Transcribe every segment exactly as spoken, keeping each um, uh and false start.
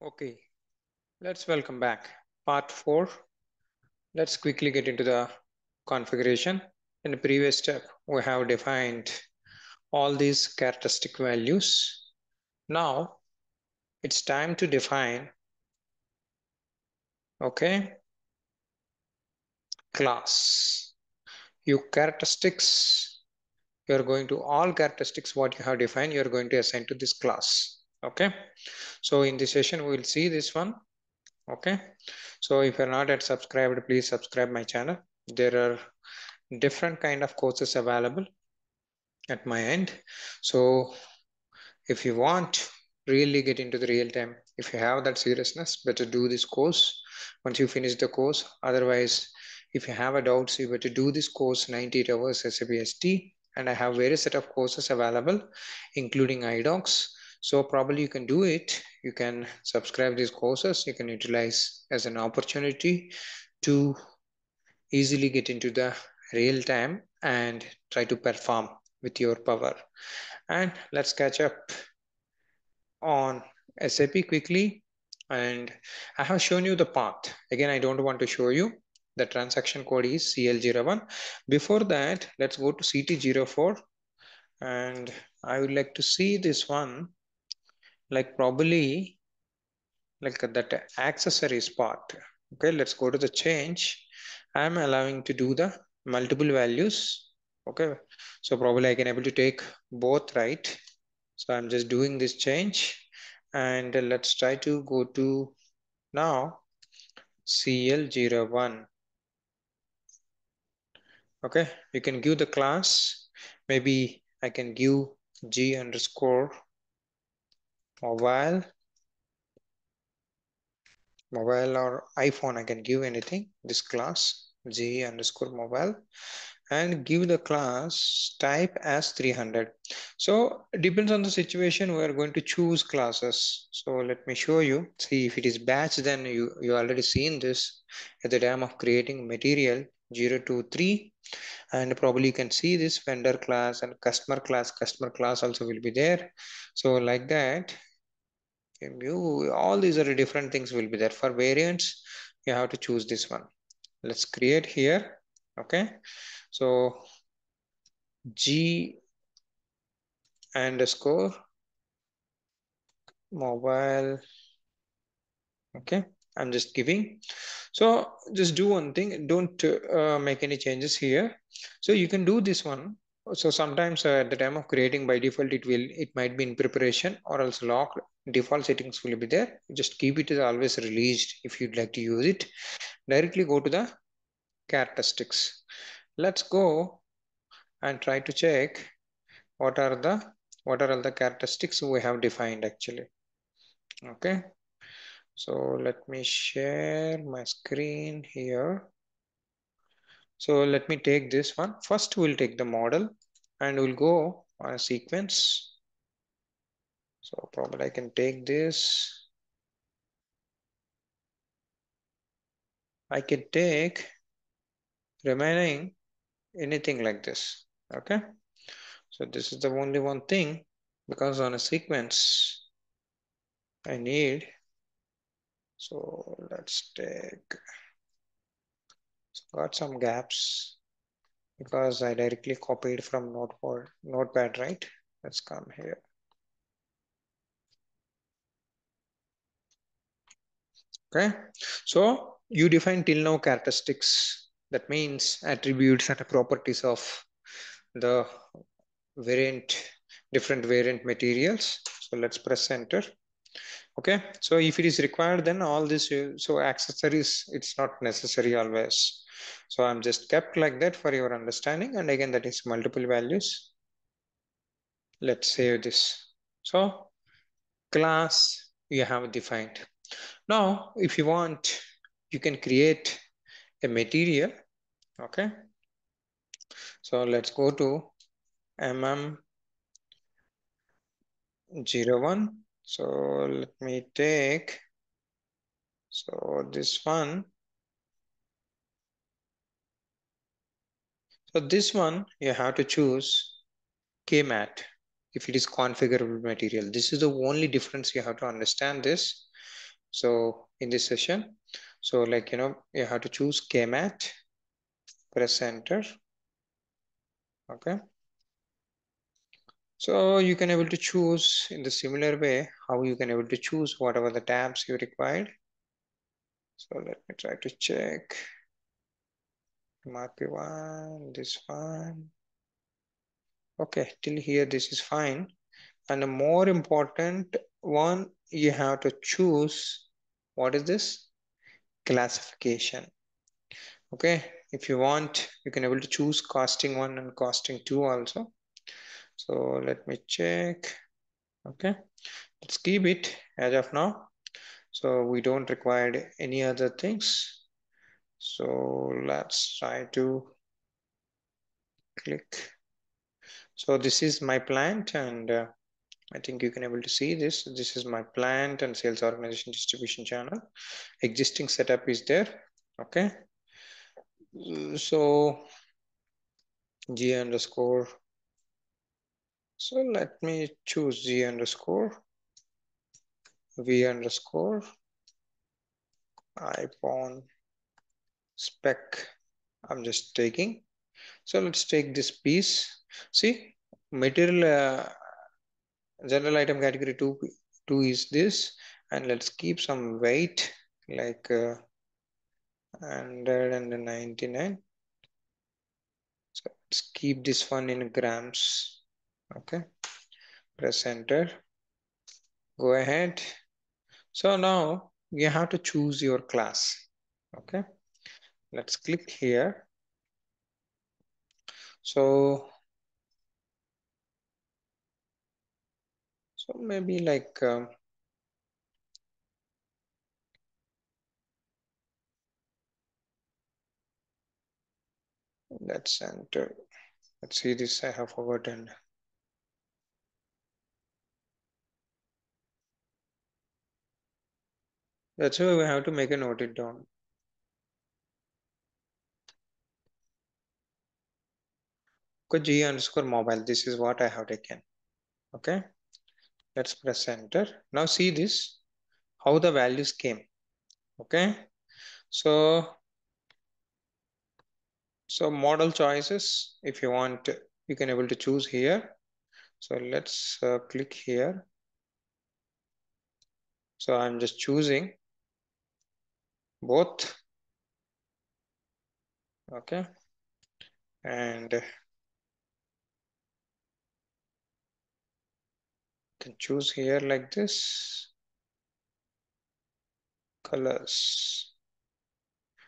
Okay, let's welcome back. Part four. Let's quickly get into the configuration. In the previous step, we have defined all these characteristic values. Now it's time to define, okay, class. Your characteristics, you're going to all characteristics what you have defined, you're going to assign to this class. Okay, so in this session we will see this one. Okay, so if you're not yet subscribed, please subscribe my channel. There are different kind of courses available at my end, so if you want really get into the real time, if you have that seriousness, better do this course once you finish the course. Otherwise, if you have a doubt, so you better do this course, ninety-eight hours S A P S D, and I have various set of courses available including iDocs. So probably you can do it, you can subscribe these courses, you can utilize as an opportunity to easily get into the real time and try to perform with your power. And let's catch up on S A P quickly. And I have shown you the path. Again, I don't want to show you. The transaction code is C L zero one. Before that, let's go to C T zero four. And I would like to see this one. Like probably like that accessories part. Okay, let's go to the change. I'm allowing to do the multiple values. Okay, so probably I can able to take both, right? So I'm just doing this change, and let's try to go to now C L zero one. Okay, you can give the class. Maybe I can give G underscore mobile mobile or iPhone. I can give anything, this class G underscore mobile, and give the class type as three hundred. So it depends on the situation, we are going to choose classes. So let me show you. See, if it is batch, then you you already seen this at the time of creating material zero two three, and probably you can see this vendor class and customer class. Customer class also will be there. So like that, you all these are different things will be there. For variants, you have to choose this one. Let's create here. Okay, so G underscore mobile. Okay, I'm just giving. So just do one thing, don't uh, make any changes here. So you can do this one. So sometimes uh, at the time of creating, by default it will, it might be in preparation or else locked, default settings will be there. Just keep it as always released if you'd like to use it. Directly go to the characteristics. Let's go and try to check what are the, what are all the characteristics we have defined actually. Okay, so let me share my screen here. So let me take this one. First we'll take the model and we'll go on a sequence. So probably I can take this. I can take remaining anything like this. Okay. So this is the only one thing, because on a sequence I need. So let's take, got some gaps because I directly copied from noteboard, notepad, right? Let's come here. Okay, so you define till now characteristics. That means attributes and properties of the variant, different variant materials. So let's press enter. Okay, so if it is required, then all this, so accessories, it's not necessary always. So I'm just kept like that for your understanding. And again, that is multiple values. Let's save this. So class you have defined. Now, if you want, you can create a material. Okay, so let's go to M M zero one. So let me take, so this one. So this one, you have to choose K MAT if it is configurable material. This is the only difference you have to understand this. So in this session, so like, you know, you have to choose K M A T, press enter. Okay. So you can able to choose in the similar way, how you can able to choose whatever the tabs you required. So let me try to check. M R P one, this one. Okay, till here, this is fine. And the more important one, you have to choose, what is this? Classification. Okay, if you want, you can able to choose costing one and costing two also. So let me check. Okay, let's keep it as of now. So we don't require any other things. So let's try to click. So this is my plant, and uh, I think you can able to see this. This is my plant and sales organization distribution channel. Existing setup is there. Okay. So G underscore. So let me choose G underscore, V underscore, iPhone spec. I'm just taking. So let's take this piece. See, material uh, general item category two, two is this, and let's keep some weight like uh, one hundred ninety-nine. So let's keep this one in grams. Okay, press enter, go ahead. So now you have to choose your class. Okay, let's click here. So, so maybe like, um, let's enter. Let's see this, I have forgotten. That's why we have to make a note it down. G underscore mobile. This is what I have taken. Okay. Let's press enter. Now see this, how the values came. Okay. So, so model choices, if you want, you can able to choose here. So let's uh, click here. So I'm just choosing both. Okay. And you can choose here like this. Colors.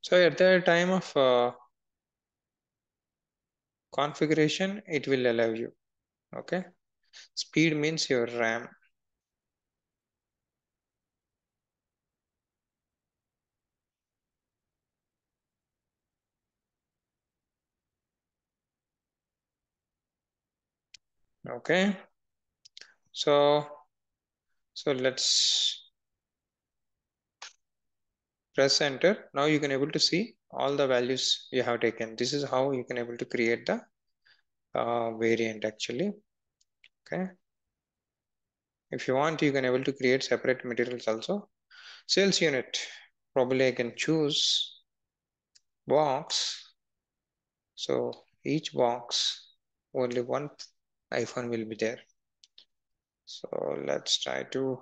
So at the time of uh, configuration, it will allow you. Okay. Speed means your RAM. Okay, so so let's press enter. Now you can able to see all the values you have taken. This is how you can able to create the uh, variant actually. Okay, if you want, you can able to create separate materials also. Sales unit, probably I can choose box. So each box, only one iPhone will be there. So let's try to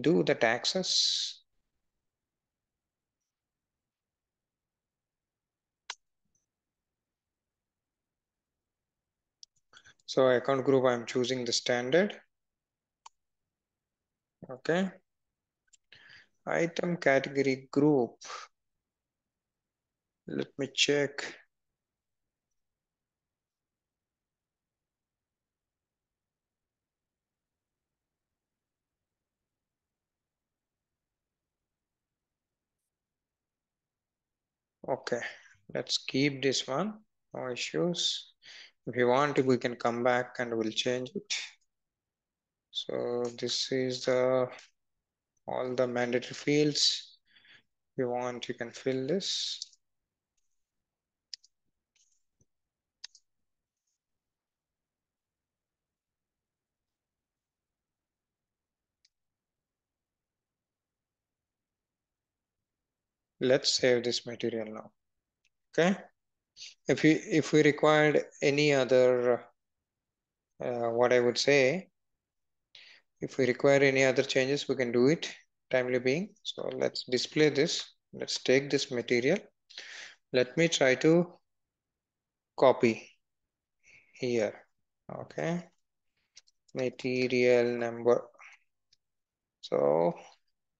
do the taxes. So account group, I'm choosing the standard. Okay. Item category group. Let me check. Okay, let's keep this one, no issues. If you want, we can come back and we'll change it. So this is the, all the mandatory fields. If you want, you can fill this. Let's save this material now. Okay. If we, if we required any other, uh, what I would say, if we require any other changes, we can do it timely being. So let's display this. Let's take this material. Let me try to copy here. Okay. Material number. So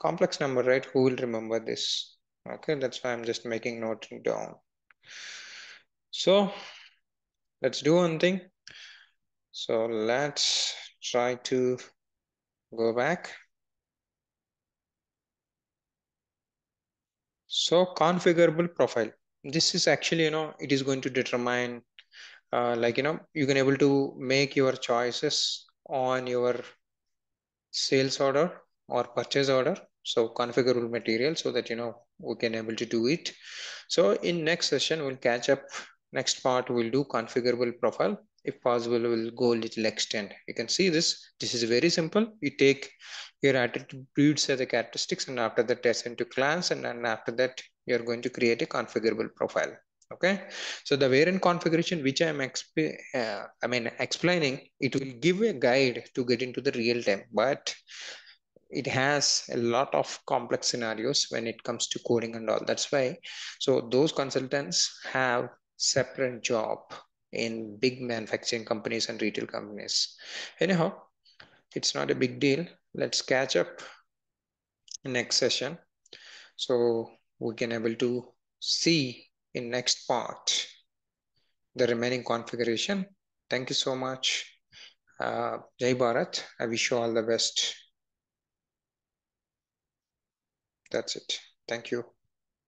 complex number, right? Who will remember this? Okay. That's why I'm just making note down. So let's do one thing. So let's try to go back. So configurable profile. This is actually, you know, it is going to determine uh, like, you know, you can able to make your choices on your sales order or purchase order. So configurable material so that, you know, we can able to do it. So in next session, we'll catch up. Next part, we'll do configurable profile. If possible, we'll go a little extent. You can see this. This is very simple. You take your attributes as the characteristics, and after that, assign to class, and then after that, you're going to create a configurable profile. Okay. So the variant configuration, which I'm exp uh, I mean explaining, it will give a guide to get into the real time, but it has a lot of complex scenarios when it comes to coding and all. That's why, so those consultants have separate job in big manufacturing companies and retail companies. Anyhow, it's not a big deal. Let's catch up next session. So we can able to see in next part the remaining configuration. Thank you so much. Uh, Jai Bharat. I wish you all the best. That's it. Thank you.